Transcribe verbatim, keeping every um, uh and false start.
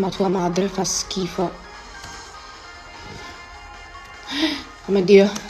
ma tua madre fa schifo. Oh mio Dio.